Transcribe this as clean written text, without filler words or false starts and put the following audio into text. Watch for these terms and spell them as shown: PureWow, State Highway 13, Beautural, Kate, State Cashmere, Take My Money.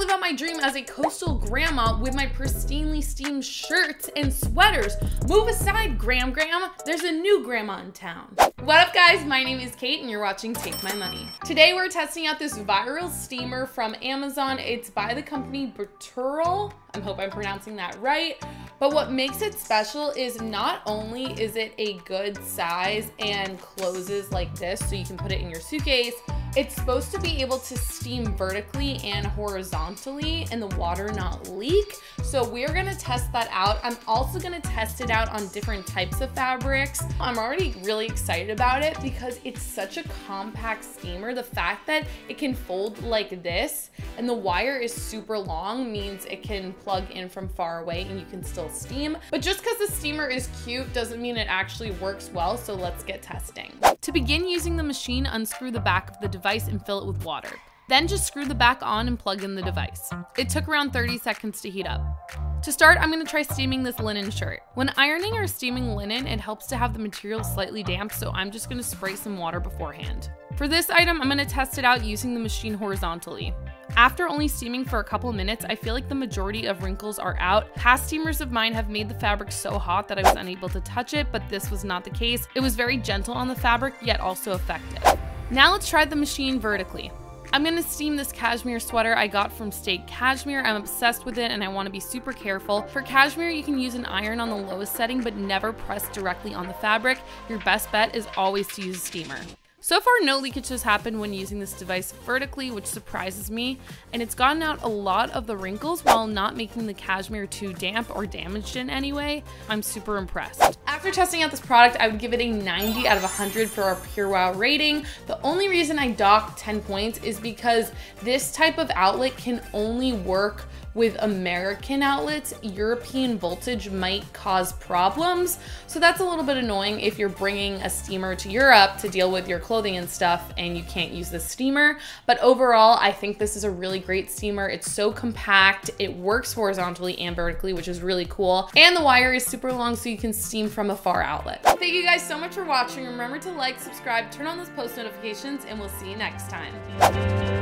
live out my dream as a coastal grandma with my pristinely steamed shirts and sweaters. Move aside, Gram. There's a new grandma in town. What up, guys? My name is Kate and you're watching Take My Money. Today we're testing out this viral steamer from Amazon. It's by the company Beautural. I hope I'm pronouncing that right. But what makes it special is not only is it a good size and closes like this, so you can put it in your suitcase, it's supposed to be able to steam vertically and horizontally and the water not leak. So we're gonna test that out. I'm also gonna test it out on different types of fabrics. I'm already really excited about it because it's such a compact steamer. The fact that it can fold like this and the wire is super long means it can plug in from far away and you can still steam. But just because the steamer is cute doesn't mean it actually works well, so let's get testing. To begin using the machine, unscrew the back of the device and fill it with water. Then just screw the back on and plug in the device. It took around 30 seconds to heat up. To start, I'm gonna try steaming this linen shirt. When ironing or steaming linen, it helps to have the material slightly damp, so I'm just gonna spray some water beforehand. For this item, I'm gonna test it out using the machine horizontally. After only steaming for a couple minutes, I feel like the majority of wrinkles are out. Past steamers of mine have made the fabric so hot that I was unable to touch it, but this was not the case. It was very gentle on the fabric, yet also effective. Now let's try the machine vertically. I'm gonna steam this cashmere sweater I got from State Cashmere. I'm obsessed with it and I wanna be super careful. For cashmere, you can use an iron on the lowest setting, but never press directly on the fabric. Your best bet is always to use a steamer. So far, no leakages happened when using this device vertically, which surprises me, and it's gotten out a lot of the wrinkles while not making the cashmere too damp or damaged in any way. I'm super impressed. After testing out this product, I would give it a 90 out of 100 for our PureWow rating. The only reason I docked 10 points is because this type of outlet can only work with American outlets. European voltage might cause problems, so that's a little bit annoying if you're bringing a steamer to Europe to deal with your clothing and stuff and you can't use the steamer. But overall, I think this is a really great steamer. It's so compact, it works horizontally and vertically, which is really cool. And the wire is super long, so you can steam from a far outlet. Thank you guys so much for watching. Remember to like, subscribe, turn on those post notifications, and we'll see you next time.